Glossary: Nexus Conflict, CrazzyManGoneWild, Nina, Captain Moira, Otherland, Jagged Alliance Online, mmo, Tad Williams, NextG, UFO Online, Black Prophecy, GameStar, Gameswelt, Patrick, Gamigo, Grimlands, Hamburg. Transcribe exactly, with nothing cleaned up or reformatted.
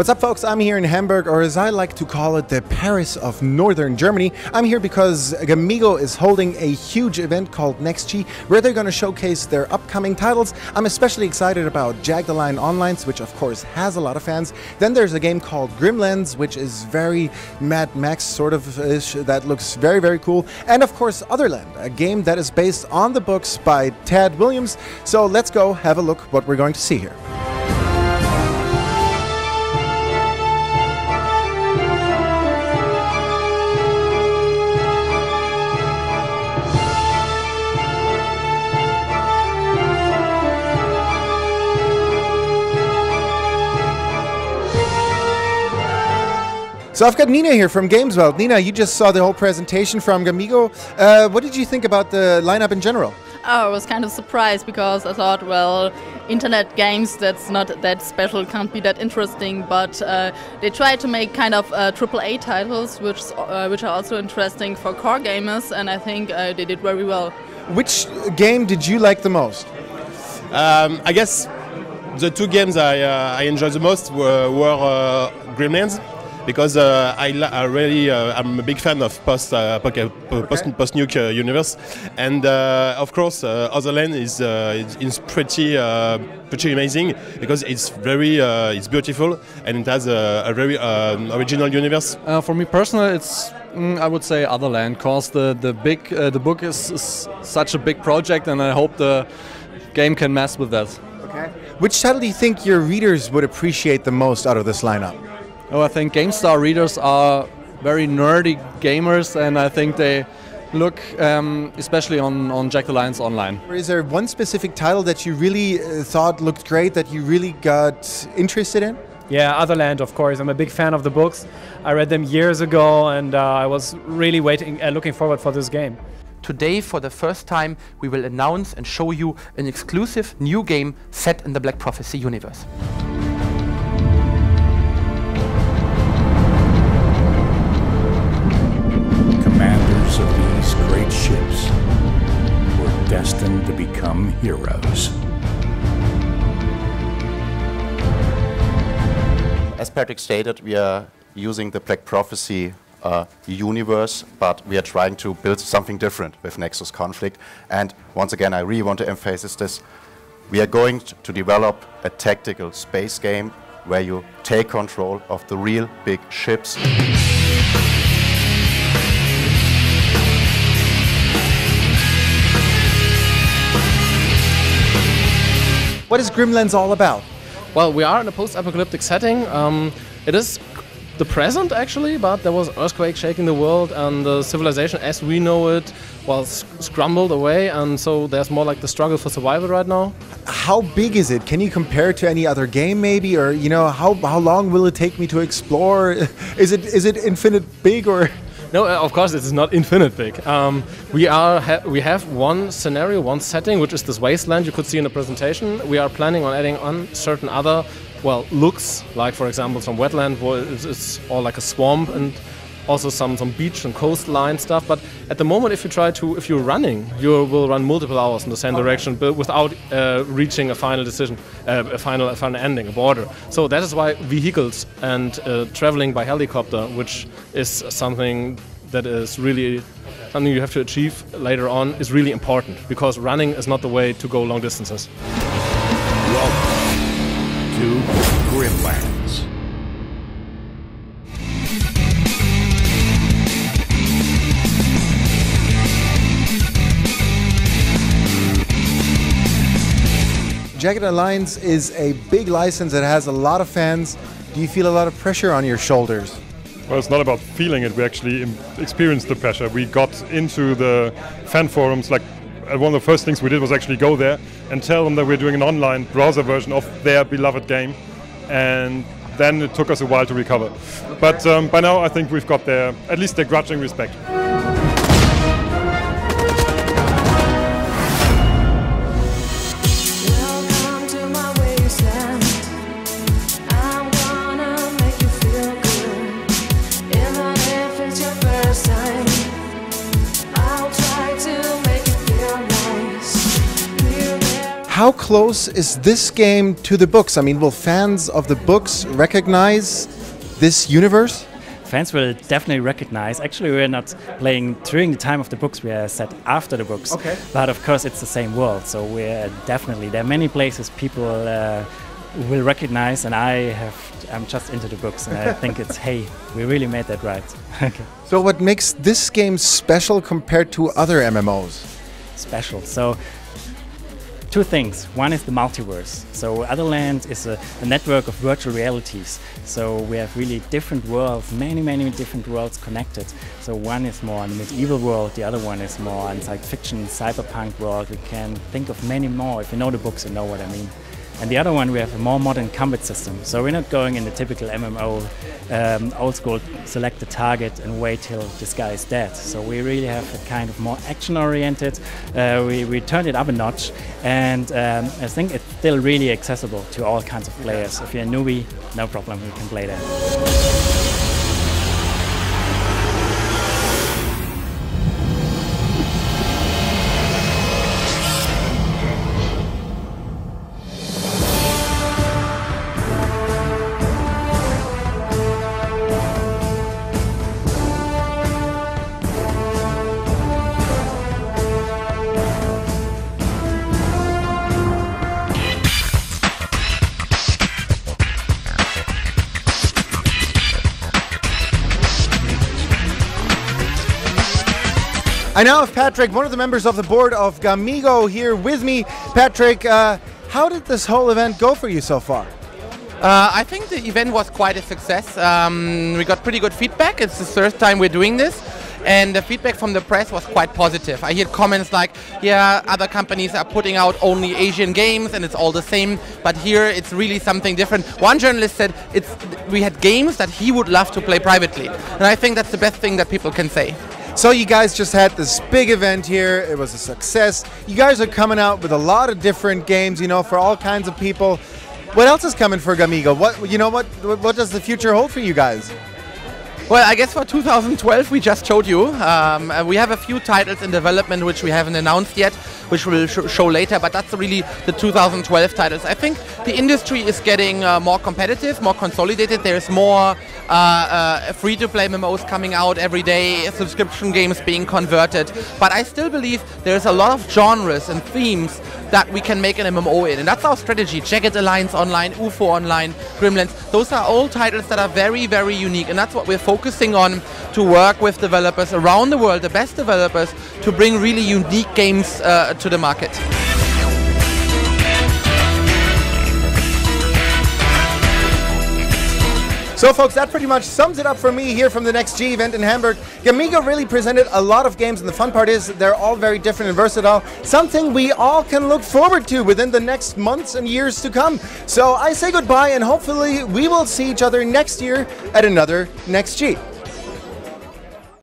What's up, folks? I'm here in Hamburg, or as I like to call it, the Paris of Northern Germany. I'm here because Gamigo is holding a huge event called NextG, where they're going to showcase their upcoming titles. I'm especially excited about Jagged Alliance Online, which of course has a lot of fans. Then there's a game called Grimlands, which is very Mad Max sort of-ish, that looks very, very cool. And of course, Otherland, a game that is based on the books by Tad Williams. So let's go have a look what we're going to see here. So I've got Nina here from Gameswelt. Nina, you just saw the whole presentation from Gamigo. Uh, what did you think about the lineup in general? Oh, I was kind of surprised because I thought, well, internet games, that's not that special, can't be that interesting. But uh, they try to make kind of uh, triple A titles, which uh, which are also interesting for core gamers, and I think uh, they did very well. Which game did you like the most? Um, I guess the two games I, uh, I enjoyed the most were, were uh, Grimlands. Because uh, I, I really, uh, I'm a big fan of post, uh, post, post nuke uh, universe, and uh, of course, uh, Otherland is uh, is pretty uh, pretty amazing because it's very uh, it's beautiful and it has a, a very um, original universe. Uh, for me personally, it's mm, I would say Otherland, cause the the big uh, the book is, is such a big project, and I hope the game can mess with that. Okay. Which title do you think your readers would appreciate the most out of this lineup? Oh, I think GameStar readers are very nerdy gamers, and I think they look um, especially on, on Jagged Alliance Online. Is there one specific title that you really uh, thought looked great, that you really got interested in? Yeah, Otherland, of course. I'm a big fan of the books. I read them years ago, and uh, I was really waiting and uh, looking forward for this game. Today, for the first time, we will announce and show you an exclusive new game set in the Black Prophecy universe. Destined to become heroes. As Patrick stated, we are using the Black Prophecy uh, universe, but we are trying to build something different with Nexus Conflict. And once again, I really want to emphasize this. We are going to develop a tactical space game where you take control of the real big ships. What is Grimlands all about? Well, we are in a post-apocalyptic setting. Um, it is the present, actually, but there was an earthquake shaking the world, and the civilization as we know it was scrambled away, and so there's more like the struggle for survival right now. How big is it? Can you compare it to any other game, maybe? Or, you know, how, how long will it take me to explore? Is it, is it infinite big, or...? No, of course it is not infinite big. Um, we are ha we have one scenario, one setting, which is this wasteland you could see in the presentation. We are planning on adding on certain other, well, looks, like for example some wetland, where it's, it's all like a swamp, and also some some beach and coastline stuff. But at the moment, if you try to, if you're running, you will run multiple hours in the same okay. direction, but without uh, reaching a final decision, uh, a final a final ending, a border. So that is why vehicles and uh, traveling by helicopter, which is something that is really something you have to achieve later on, is really important, because running is not the way to go long distances. Welcome to Grimlands. Jagged Alliance is a big license that has a lot of fans. Do you feel a lot of pressure on your shoulders? Well, it's not about feeling it. We actually experienced the pressure. We got into the fan forums. Like, one of the first things we did was actually go there and tell them that we're doing an online browser version of their beloved game. And then it took us a while to recover. Okay. But um, by now, I think we've got their, at least their grudging respect. how close is this game to the books? I mean, will fans of the books recognize this universe? Fans will definitely recognize. Actually, we're not playing during the time of the books, we are set after the books. Okay. But of course, it's the same world, so we're definitely, there are many places people uh, will recognize, and I have, I'm just into the books, and I think it's, hey, we really made that right. Okay. So what makes this game special compared to other M M Os? Special. So, two things. One is the multiverse. So Otherland is a, a network of virtual realities. So we have really different worlds, many, many different worlds connected. So one is more on the medieval world, the other one is more on science fiction, cyberpunk world. We can think of many more. If you know the books, you know what I mean. And the other one, we have a more modern combat system. So we're not going in the typical M M O, um, old school, select the target and wait till this guy is dead. So we really have a kind of more action-oriented. Uh, we, we turned it up a notch. And um, I think it's still really accessible to all kinds of players. If you're a newbie, no problem, you can play that. I now have Patrick, one of the members of the board of Gamigo, here with me. Patrick, uh, how did this whole event go for you so far? Uh, I think the event was quite a success. Um, we got pretty good feedback. It's the third time we're doing this. And the feedback from the press was quite positive. I hear comments like, yeah, other companies are putting out only Asian games and it's all the same, but here it's really something different. One journalist said it's, we had games that he would love to play privately. And I think that's the best thing that people can say. So you guys just had this big event here, it was a success. You guys are coming out with a lot of different games, you know, for all kinds of people. What else is coming for Gamigo? What, you know, what, what does the future hold for you guys? Well, I guess for two thousand twelve, we just showed you. Um, we have a few titles in development which we haven't announced yet, which we'll sh show later, but that's really the two thousand twelve titles. I think the industry is getting uh, more competitive, more consolidated. There's more uh, uh, free-to-play M M Os coming out every day, subscription games being converted. But I still believe there's a lot of genres and themes that we can make an M M O in. And that's our strategy. Jagged Alliance Online, U F O Online, Grimlands. Those are all titles that are very, very unique, and that's what we're focusing on. focusing on to work with developers around the world, the best developers, to bring really unique games uh, to the market. So folks, that pretty much sums it up for me here from the NextG event in Hamburg. Gamigo really presented a lot of games, and the fun part is they're all very different and versatile, something we all can look forward to within the next months and years to come. So I say goodbye, and hopefully we will see each other next year at another NextG.